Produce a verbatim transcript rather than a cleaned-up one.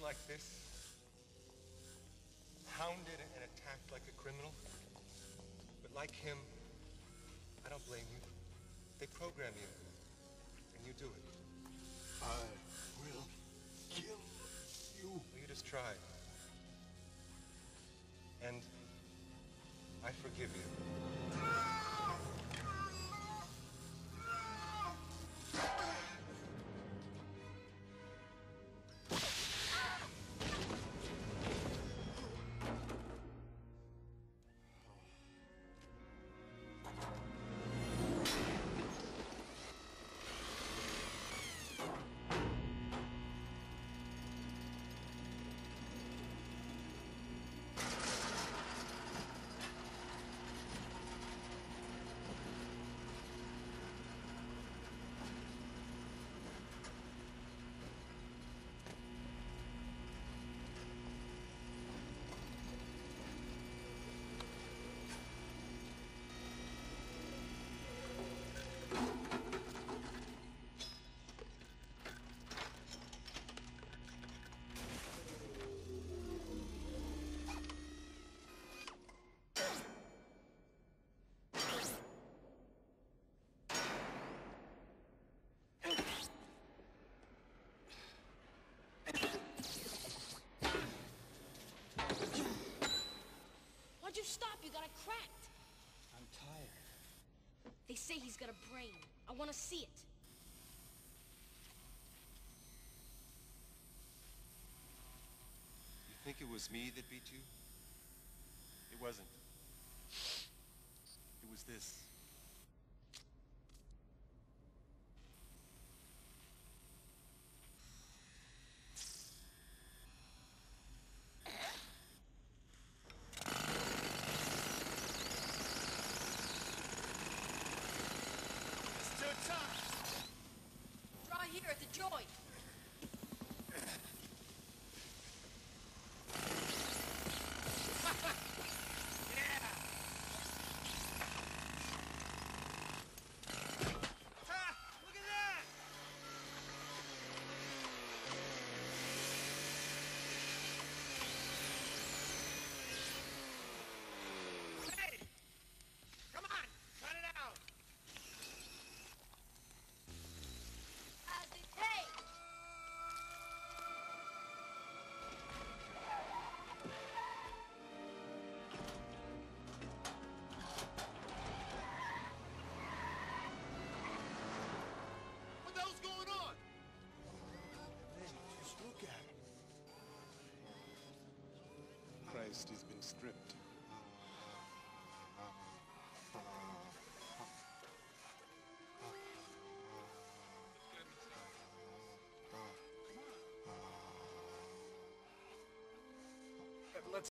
face like this, hounded and attacked like a criminal. But like him, I don't blame you. They program you, and you do it. I will kill you. You just tried. And I forgive you. Why'd you stop? You got it cracked. I'm tired. They say he's got a brain. I want to see it. You think it was me that beat you? It wasn't. It was this. Christ has been stripped.